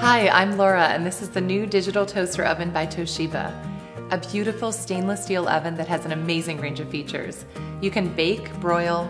Hi, I'm Laura, and this is the new digital toaster oven by Toshiba. A beautiful stainless steel oven that has an amazing range of features. You can bake, broil,